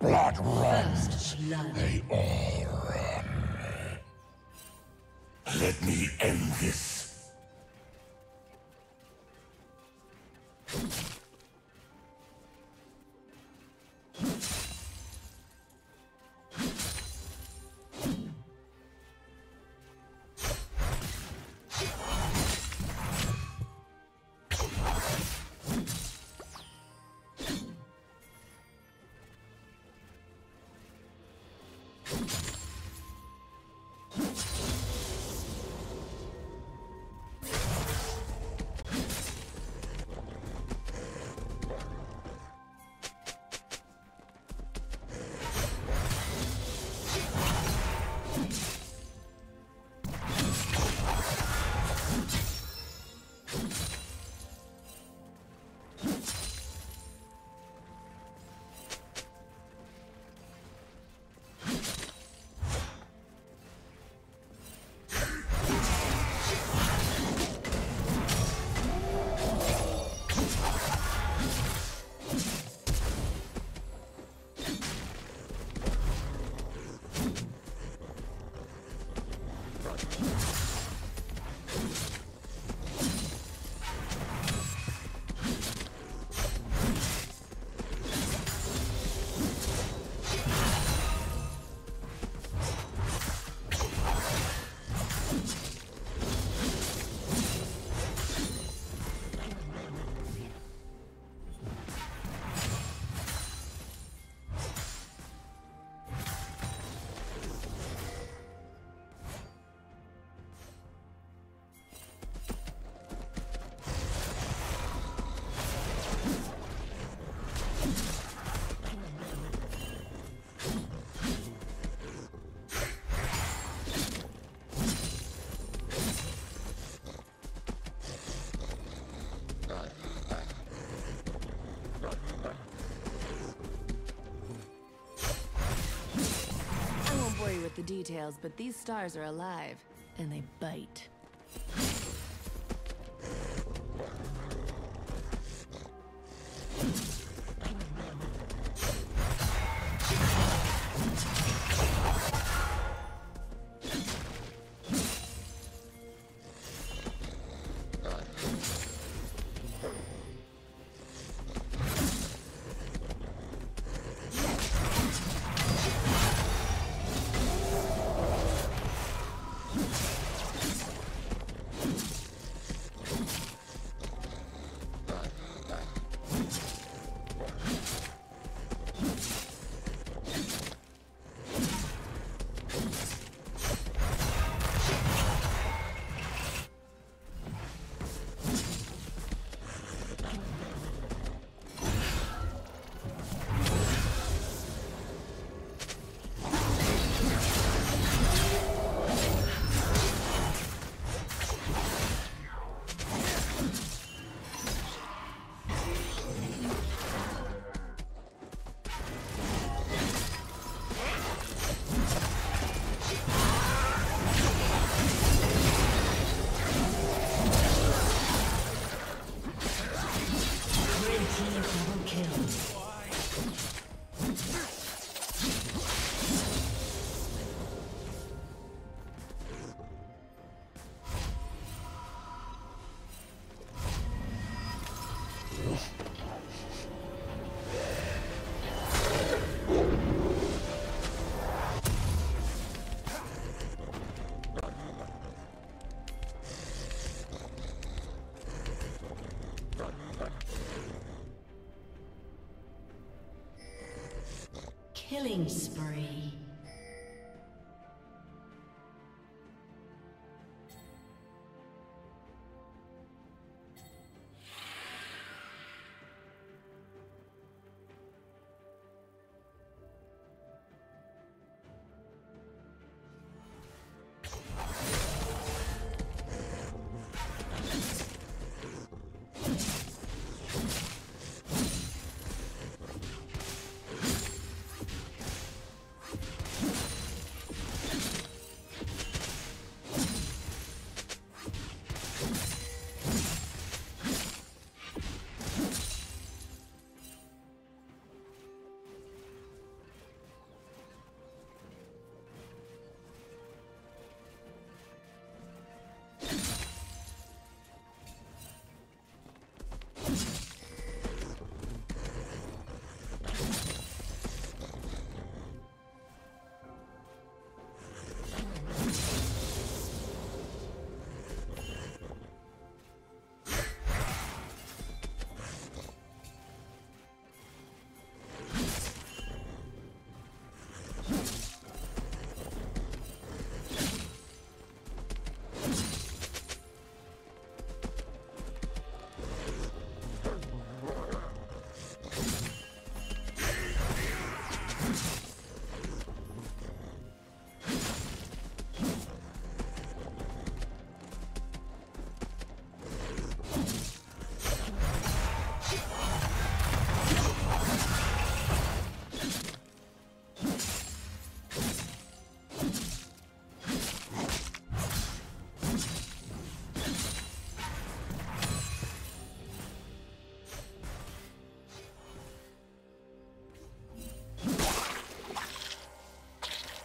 Blood runs. They all run. Let me end this. The details, but these stars are alive, and they bite. Killing spree.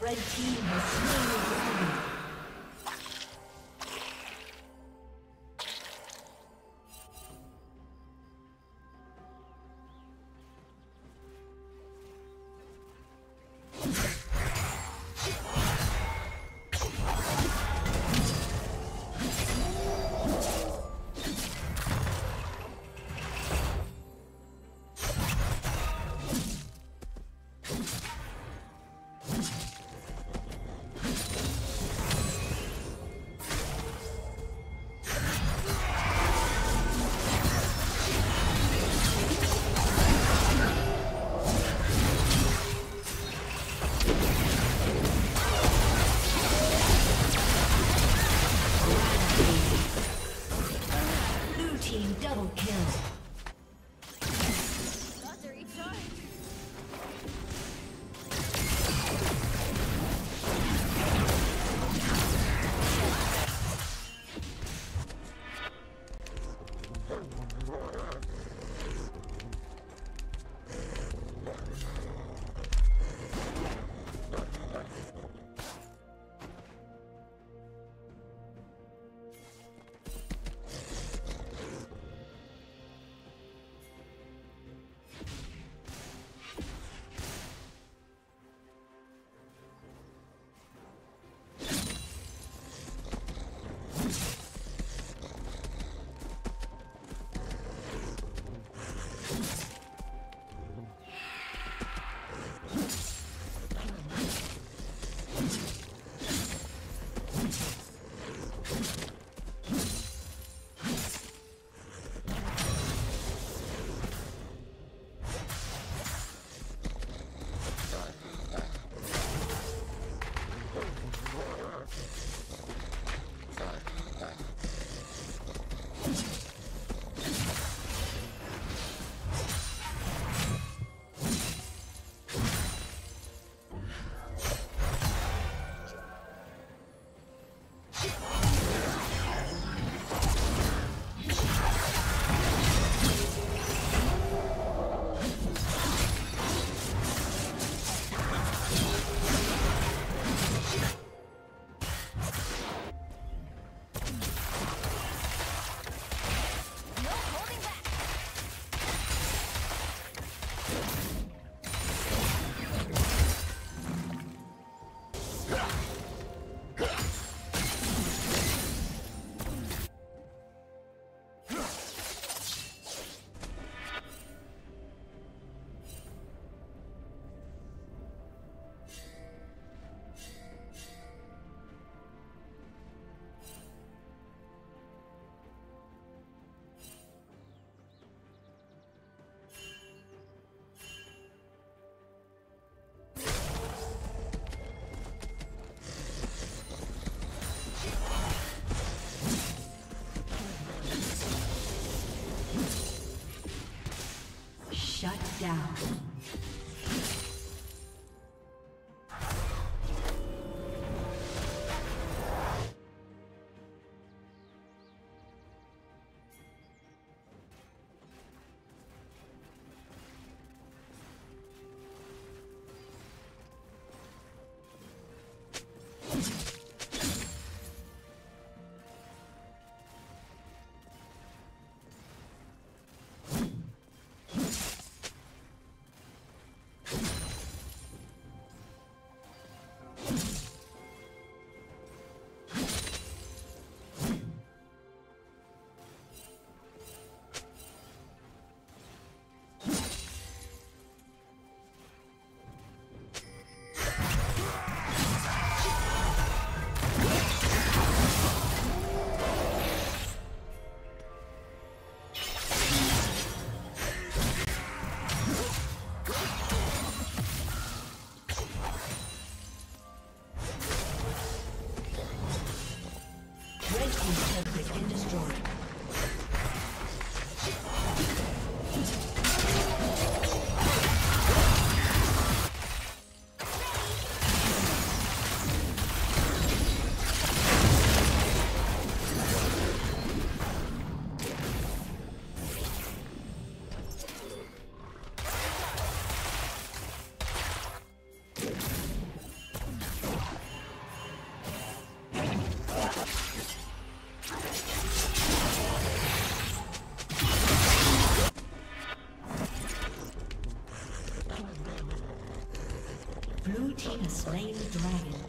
Red team has slain the dragon. Blue team has slain the dragon.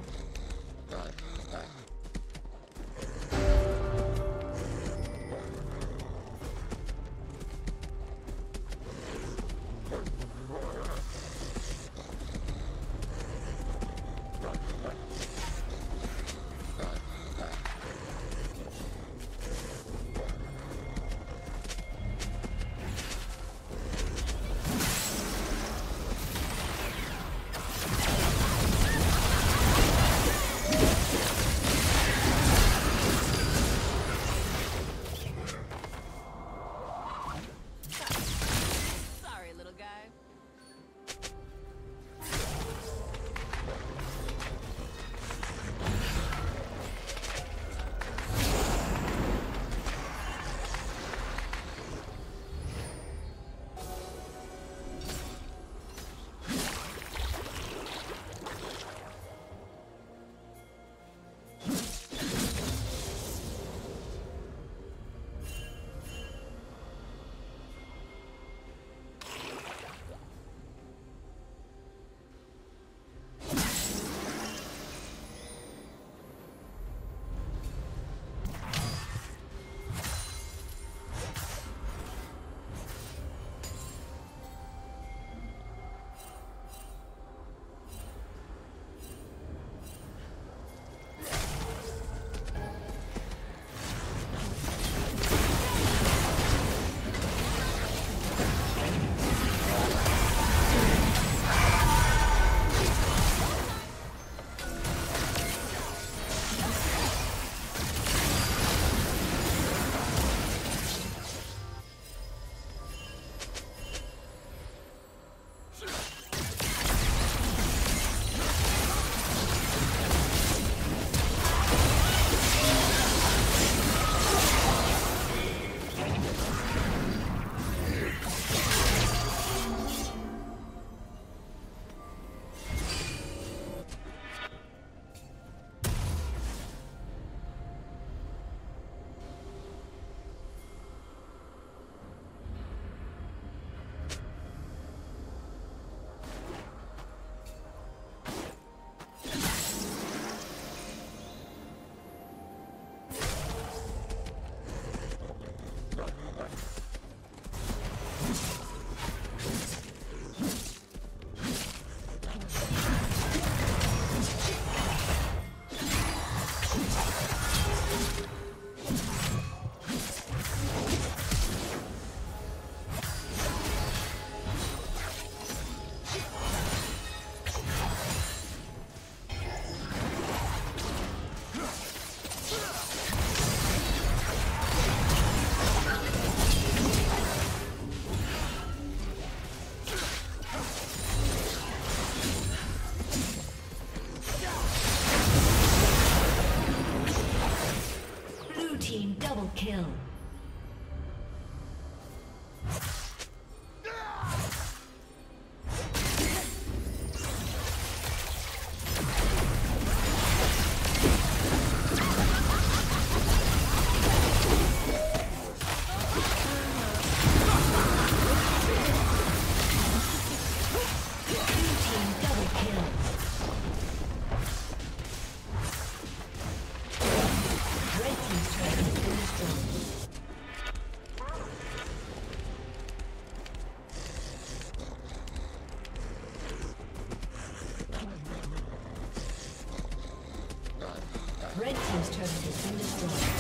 Kill. Red team's turret has been destroyed.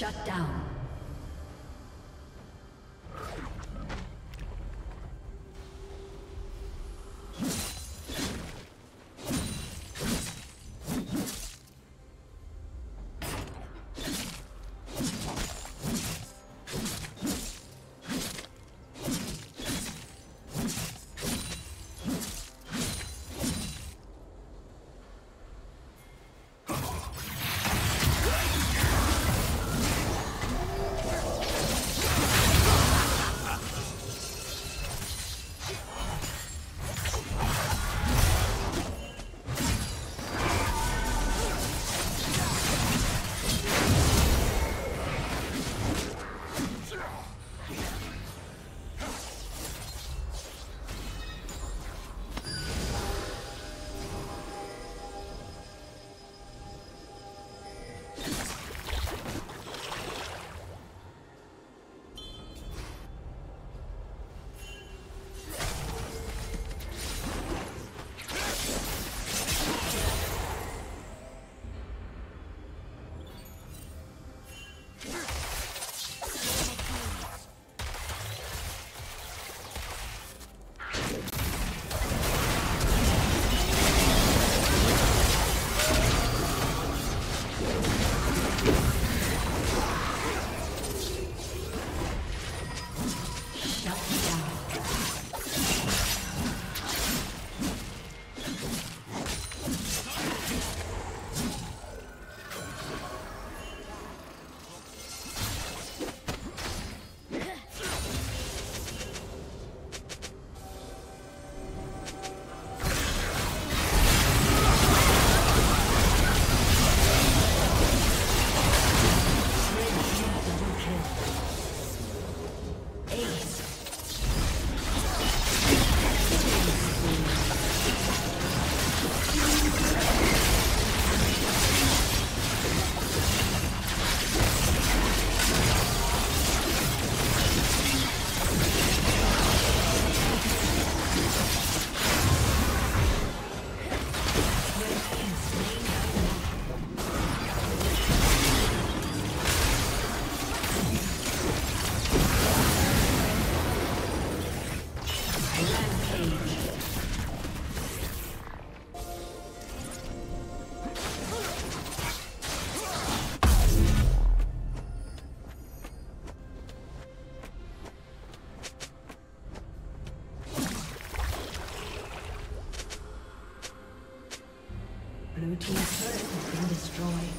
Shut down. Blue team's turret has been destroyed.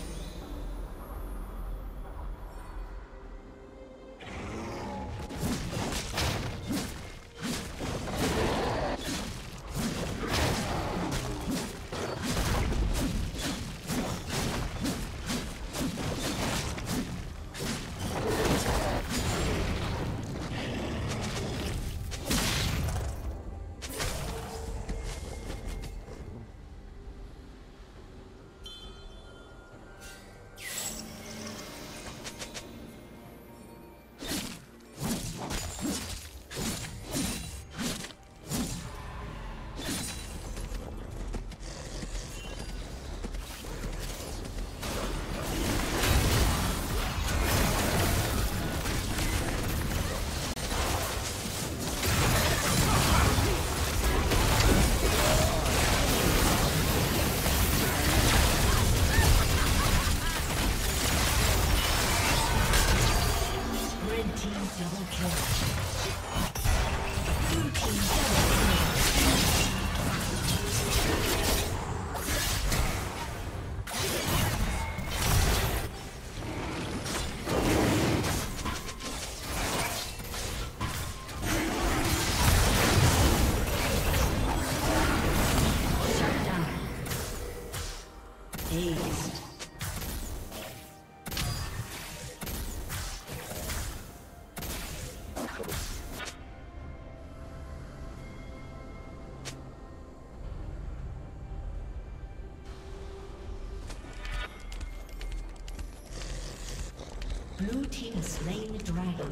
Blue team has slain the dragon.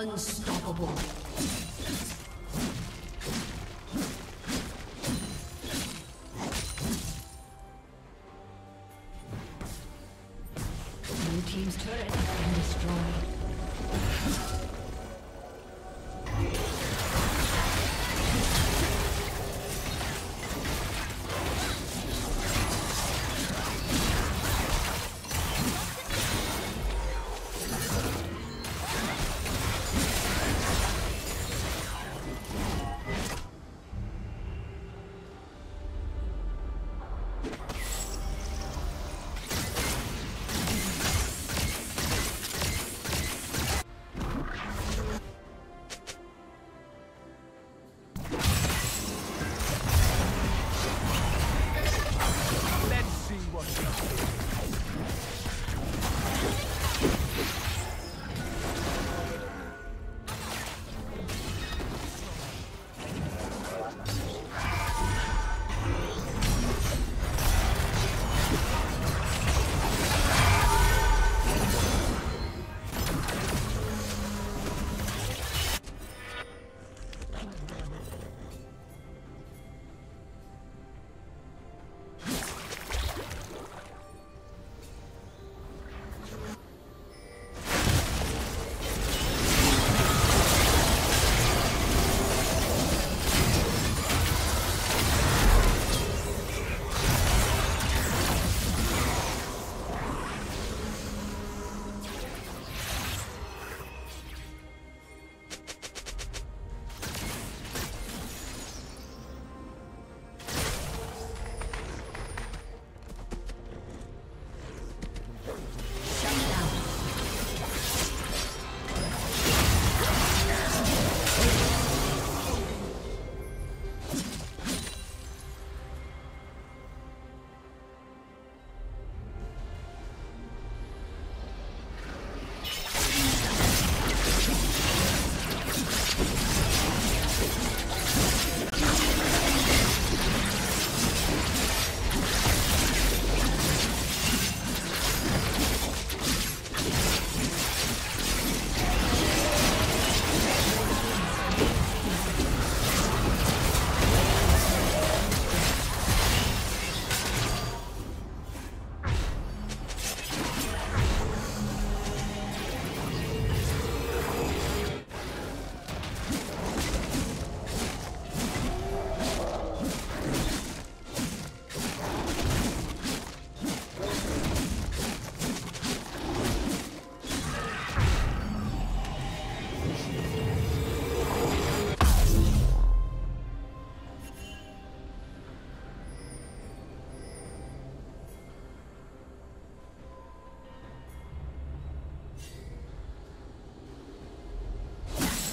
Unstoppable. Blue team's turret has been destroyed. The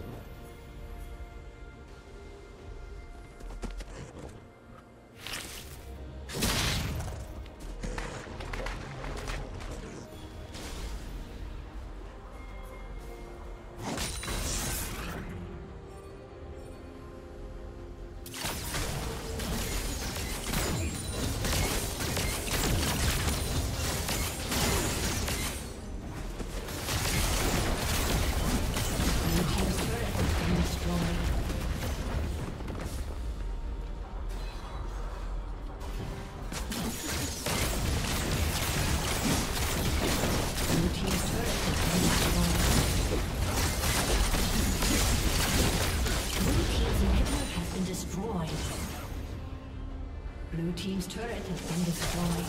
Blue team's turret has been destroyed.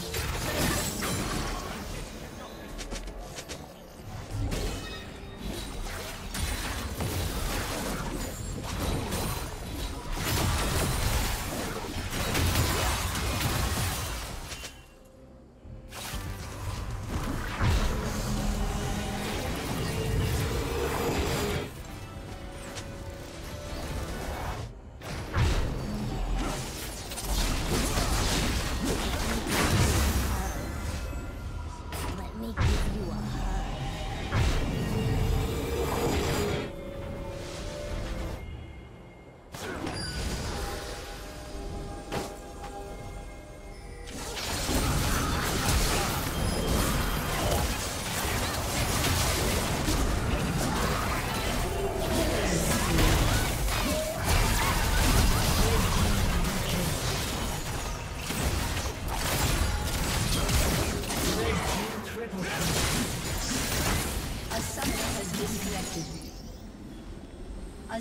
A